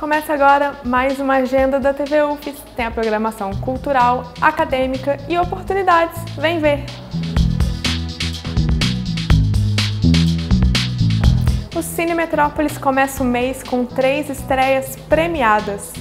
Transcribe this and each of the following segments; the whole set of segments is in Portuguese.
Começa agora mais uma agenda da TV Ufes. Tem a programação cultural, acadêmica e oportunidades. Vem ver! O Cine Metrópolis começa o mês com 3 estreias premiadas.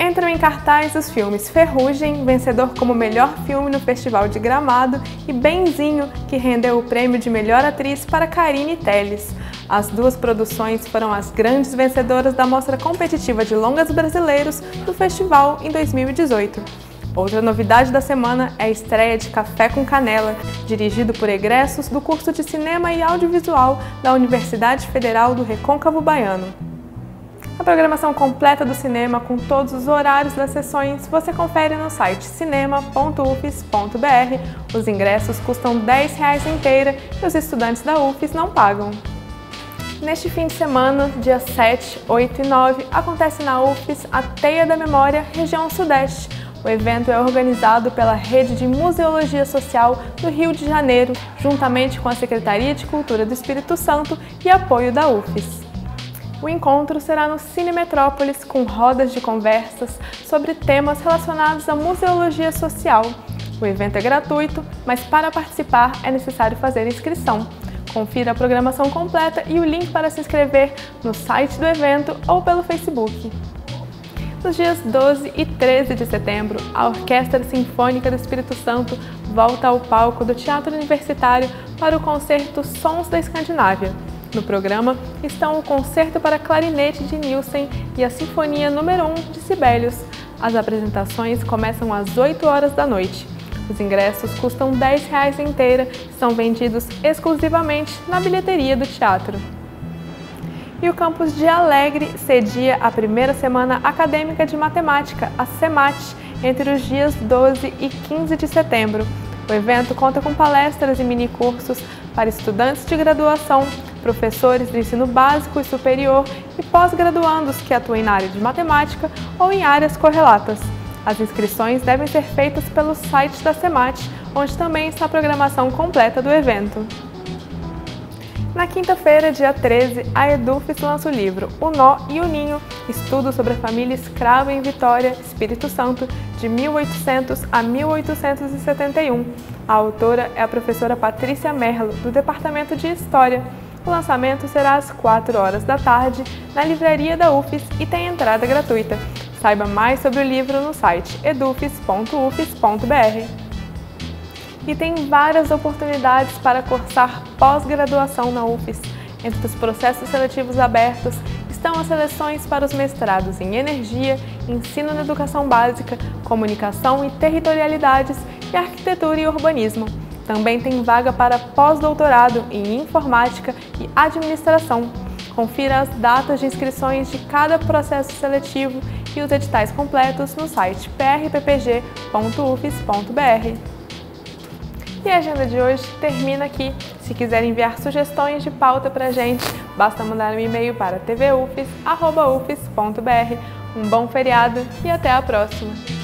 Entram em cartaz os filmes Ferrugem, vencedor como melhor filme no Festival de Gramado, e Benzinho, que rendeu o prêmio de melhor atriz para Karine Teles. As duas produções foram as grandes vencedoras da Mostra Competitiva de Longas Brasileiros do Festival em 2018. Outra novidade da semana é a estreia de Café com Canela, dirigido por egressos do curso de Cinema e Audiovisual da Universidade Federal do Recôncavo Baiano. A programação completa do cinema, com todos os horários das sessões, você confere no site cinema.ufes.br. Os ingressos custam R$10 inteira e os estudantes da Ufes não pagam. Neste fim de semana, dias 7, 8 e 9, acontece na Ufes a Teia da Memória, região Sudeste. O evento é organizado pela Rede de Museologia Social do Rio de Janeiro, juntamente com a Secretaria de Cultura do Espírito Santo e apoio da Ufes. O encontro será no Cine Metrópolis, com rodas de conversas sobre temas relacionados à museologia social. O evento é gratuito, mas para participar é necessário fazer inscrição. Confira a programação completa e o link para se inscrever no site do evento ou pelo Facebook. Nos dias 12 e 13 de setembro, a Orquestra Sinfônica do Espírito Santo volta ao palco do Teatro Universitário para o concerto Sons da Escandinávia. No programa estão o Concerto para Clarinete de Nielsen e a Sinfonia número 1 de Sibelius. As apresentações começam às 8 horas da noite. Os ingressos custam R$10 inteira e são vendidos exclusivamente na bilheteria do teatro. E o campus de Alegre cedia a primeira semana acadêmica de matemática, a SEMAT, entre os dias 12 e 15 de setembro. O evento conta com palestras e minicursos para estudantes de graduação, professores do ensino básico e superior e pós-graduandos que atuem na área de matemática ou em áreas correlatas. As inscrições devem ser feitas pelo site da SEMAT, onde também está a programação completa do evento. Na quinta-feira, dia 13, a Edufes lança o livro O Nó e o Ninho, estudo sobre a família escrava em Vitória, Espírito Santo, de 1800 a 1871. A autora é a professora Patrícia Merlo, do Departamento de História. O lançamento será às 4 horas da tarde, na livraria da Ufes, e tem entrada gratuita. Saiba mais sobre o livro no site edufes.ufes.br. E tem várias oportunidades para cursar pós-graduação na Ufes. Entre os processos seletivos abertos estão as seleções para os mestrados em Energia, Ensino na Educação Básica, Comunicação e Territorialidades e Arquitetura e Urbanismo. Também tem vaga para pós-doutorado em Informática e Administração. Confira as datas de inscrições de cada processo seletivo e os editais completos no site prppg.ufes.br. E a agenda de hoje termina aqui. Se quiser enviar sugestões de pauta pra gente, basta mandar um e-mail para tvufes.ufes.br. Um bom feriado e até a próxima!